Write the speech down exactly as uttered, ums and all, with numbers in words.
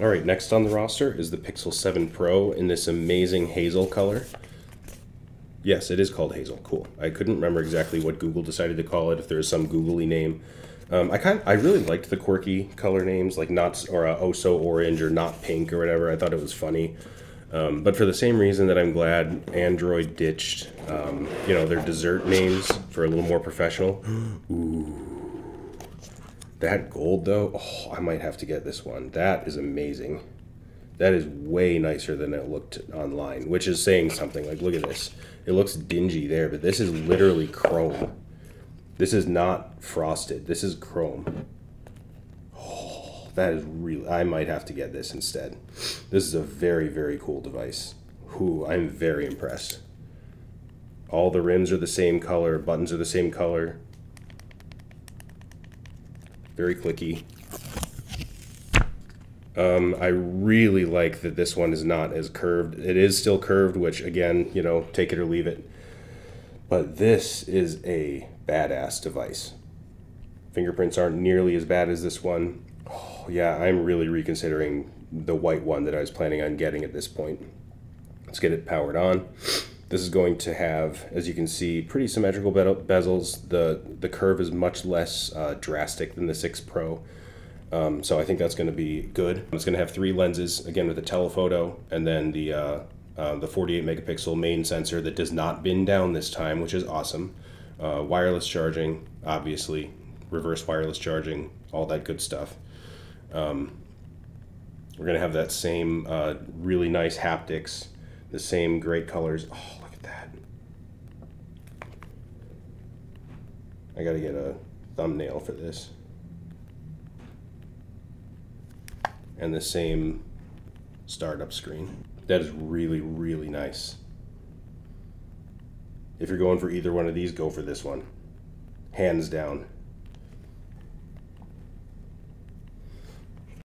All right, next on the roster is the Pixel seven Pro in this amazing hazel color. Yes, it is called hazel. Cool. I couldn't remember exactly what Google decided to call it, if there is some googly name. Um, I kind of, I really liked the quirky color names, like not or uh, oh so orange or not pink or whatever. I thought it was funny. Um, but for the same reason that I'm glad Android ditched, um, you know, their dessert names for a little more professional. Ooh, that gold though. Oh, I might have to get this one. That is amazing. That is way nicer than it looked online, which is saying something. Like, look at this. It looks dingy there, but this is literally chrome. This is not frosted. This is chrome. Oh, that is really... I might have to get this instead. This is a very, very cool device. Ooh, I'm very impressed. All the rims are the same color. Buttons are the same color. Very clicky. Um, I really like that this one is not as curved. It is still curved, which again, you know, take it or leave it. But this is a badass device. Fingerprints aren't nearly as bad as this one. Oh, yeah, I'm really reconsidering the white one that I was planning on getting at this point. Let's get it powered on. This is going to have, as you can see, pretty symmetrical bezels. The, the curve is much less uh, drastic than the six Pro. Um, so I think that's going to be good. It's going to have three lenses, again with a telephoto, and then the uh, uh, the forty-eight megapixel main sensor that does not bend down this time, which is awesome. Uh, wireless charging, obviously, reverse wireless charging, all that good stuff. Um, we're going to have that same uh, really nice haptics, the same great colors. Oh, look at that. I got to get a thumbnail for this. And the same startup screen. That is really, really nice. If you're going for either one of these, go for this one. Hands down.